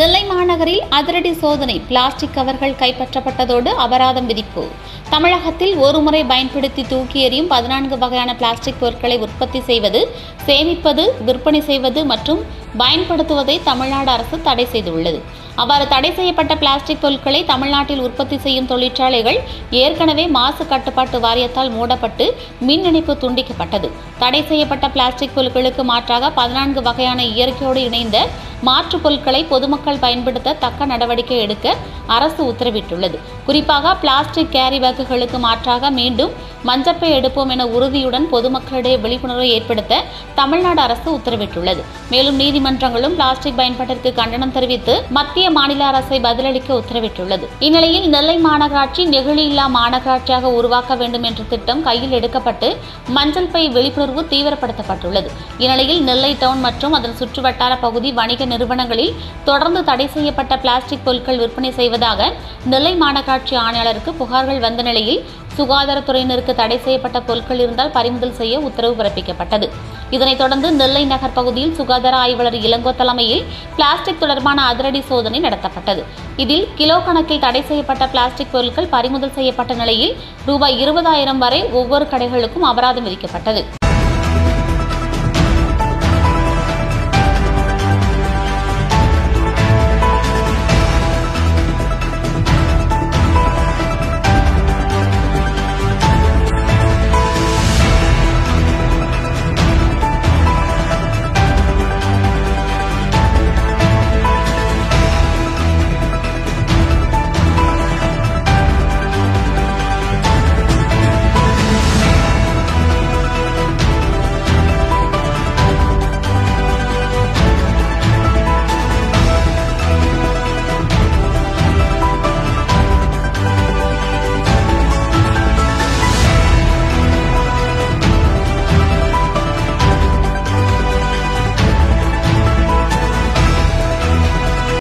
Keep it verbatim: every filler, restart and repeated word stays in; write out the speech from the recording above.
நெல்லை மாநகரில் அதிரடி சோதனை பிளாஸ்டிக் கவர்கள் கைப்பற்றப்பட்டதோடு அபராதம் விதிப்பு. தமிழகத்தில் ஒருமுறை பயன்படுத்தி தூக்கி எறியும் பதினான்கு வகையான பிளாஸ்டிக் பொருட்களை உற்பத்தி செய்வது, சேமிப்பது, விற்பனை செய்வது மற்றும் பயன்படுத்துவதை தமிழ்நாடு அரசு தடை செய்துள்ளது. அவ்வாறு தடை செய்யப்பட்ட பிளாஸ்டிக் பொருட்களை தமிழ்நாட்டில் உற்பத்தி செய்யும் தொழிற்சாலைகள் ஏற்கனவே மாசு கட்டுப்பாட்டு வாரியத்தால் மூடப்பட்டு மின் இணைப்பு துண்டிக்கப்பட்டது. தடை செய்யப்பட்ட பிளாஸ்டிக் பொருட்களுக்கு மாற்றாக பதினான்கு வகையான இயற்கையோடு இணைந்த மாற்றுப் பொருட்களை பொதுமக்கள் பயன்படுத்த தக்க நடவடிக்கை எடுக்க அரசு உத்தரவிட்டுள்ளது. குறிப்பாக பிளாஸ்டிக் கேரி பேக்குகளுக்கு மாற்றாக மீண்டும் மஞ்சப்பை எடுப்போம் என உறுதியுடன் பொதுமக்களிடையே விழிப்புணர்வை ஏற்படுத்த தமிழ்நாடு அரசு உத்தரவிட்டுள்ளது. மேலும் நீதிமன்றங்களும் பிளாஸ்டிக் பயன்பாட்டிற்கு கண்டனம் தெரிவித்து மத்திய மாநில அரசை பதிலளிக்க உத்தரவிட்டுள்ளது. இந்நிலையில் நெல்லை மாநகராட்சி நெகிழி இல்லா மாநகராட்சியாக உருவாக்க வேண்டும் என்ற திட்டம் கையில் எடுக்கப்பட்டு மஞ்சள் பை விழிப்புணர்வு தீவிரப்படுத்தப்பட்டுள்ளது. இந்நிலையில் நெல்லை டவுன் மற்றும் அதன் சுற்றுவட்டார பகுதி வணிக நிறுவனங்களில் தொடர்ந்து தடை செய்யப்பட்ட பிளாஸ்டிக் பொருட்கள் விற்பனை செய்வதாக நெல்லை மாநகராட்சி ஆணையாளருக்கு புகார்கள் வந்த நிலையில் சுகாதாரத்துறையினருக்கு தடை செய்யப்பட்ட பொருட்கள் இருந்தால் பறிமுதல் செய்ய உத்தரவு பிறப்பிக்கப்பட்டது. இதனைத் தொடர்ந்து நெல்லை நகர் பகுதியில் சுகாதார ஆய்வாளர் இளங்கோ தலைமையில் பிளாஸ்டிக் தொடர்பான அதிரடி சோதனை நடத்தப்பட்டது. இதில் கிலோ கணக்கில் தடை செய்யப்பட்ட பிளாஸ்டிக் பொருட்கள் பறிமுதல் செய்யப்பட்ட நிலையில் ரூபாய் இருபதாயிரம் வரை ஒவ்வொரு கடைகளுக்கும் அபராதம் விதிக்கப்பட்டது.